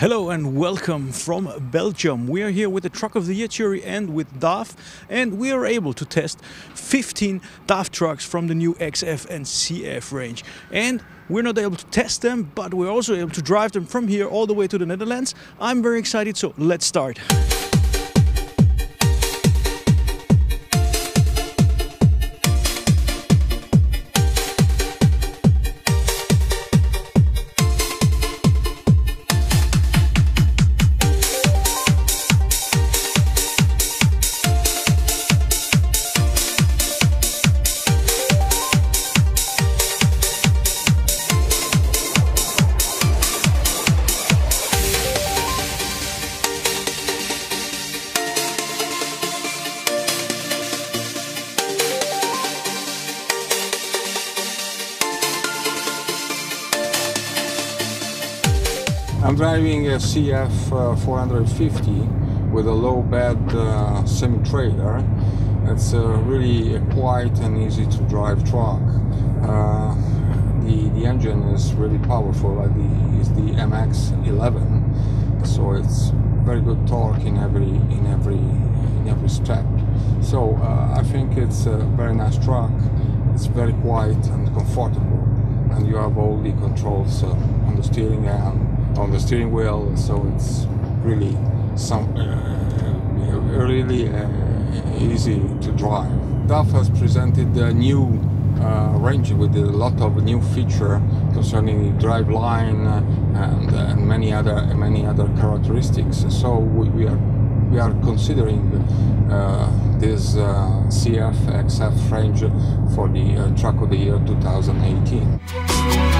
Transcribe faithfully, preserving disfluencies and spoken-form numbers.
Hello and welcome from Belgium. We are here with the Truck of the Year jury and with D A F, and we are able to test fifteen D A F trucks from the new X F and C F range. And we're not able to test them, but we're also able to drive them from here all the way to the Netherlands. I'm very excited, so let's start. I'm driving a C F four fifty with a low bed uh, semi-trailer. It's a really a quiet and easy to drive truck. Uh, the, the engine is really powerful, like the, it's the M X eleven, so it's very good torque in every, in every, in every step. So uh, I think it's a very nice truck. It's very quiet and comfortable, and you have all the controls uh, on the steering and on the steering wheel, so it's really some uh, really uh, easy to drive. D A F has presented a new uh, range with a lot of new feature concerning the drive line and, and many other many other characteristics. So we, we are we are considering uh, this uh, C F X F range for the uh, Truck of the Year two thousand eighteen.